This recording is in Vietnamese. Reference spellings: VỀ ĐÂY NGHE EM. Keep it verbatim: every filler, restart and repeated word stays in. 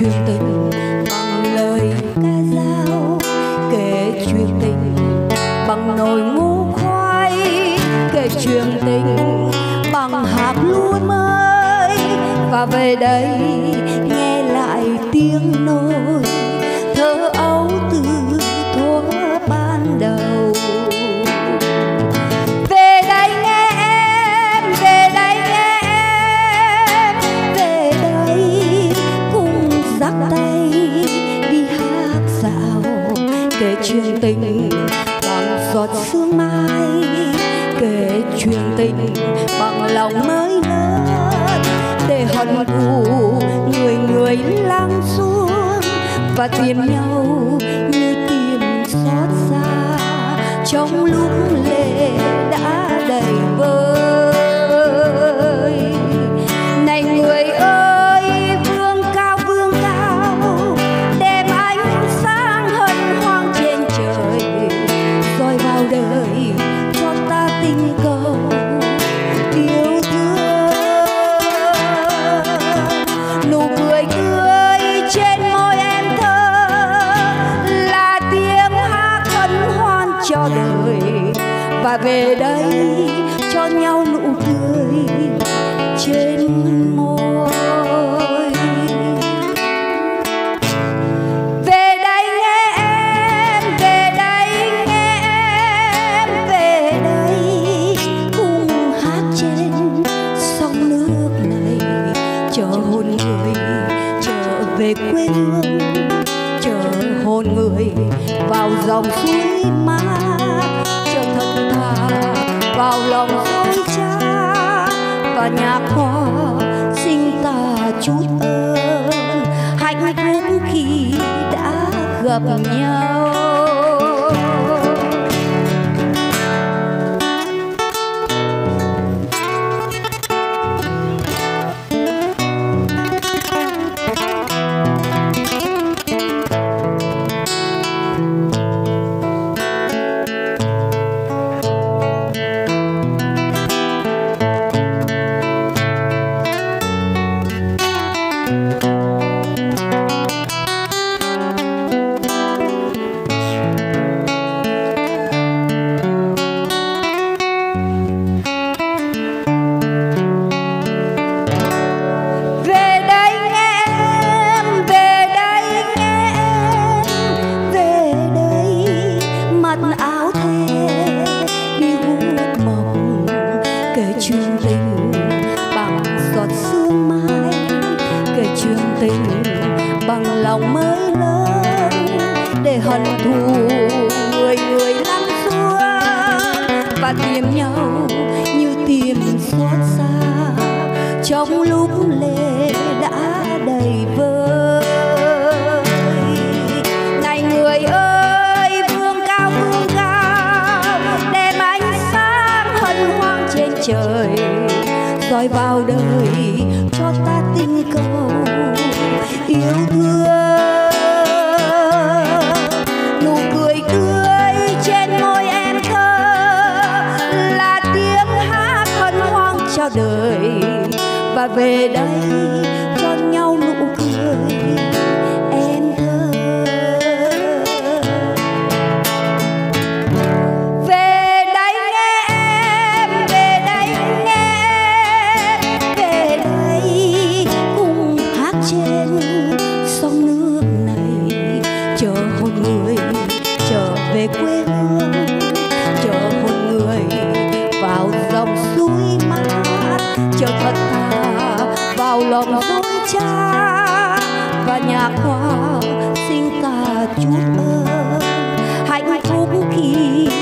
chuyện tình bằng lời ca dao, kể chuyện tình bằng nồi ngũ khoai, kể chuyện tình bằng hạt lúa mới. Và về đây nghe lại tiếng nôi thơ ấu từ thuở ban đầu. Về đây nghe em, về đây nghe em, về đây cùng dắt tay đi hát dạo, kể chuyện tình bằng giọt sương mai, kể chuyện tình bằng lòng mới lớn, để hận thù người người lắng xuống và tìm nhau như tìm xót xa trong lúc lệ đã đầy vơi. Này người ơi, vương cao vương cao đem ánh sáng hân hoang trên trời, rồi vào đời cho ta tình cầu yêu thương. Nụ cười tươi trên môi em thơ là tiếng hát hân hoan cho đời. Và về đây cho nhau nụ cười trên môi. Về đây nghe em, về đây nghe em, về đây cùng hát trên sông nước này, chờ hồn người trở về quê hương, chờ hồn người vào dòng suối mát, chờ thật thà vào lòng dối cha và nhà kho sinh ta chút ơn hạnh phúc khi đã gặp nhau. Về đây cho nhau nụ cười em thơ. Về đây nghe em, về đây nghe em, về đây cùng hát trên sông nước này, chờ hồn người trở về quê hương, chờ hồn người vào dòng suối mát, chờ thật thà vào lòng dối cha và nhà khoa sinh ta chút ơn hạnh phúc khi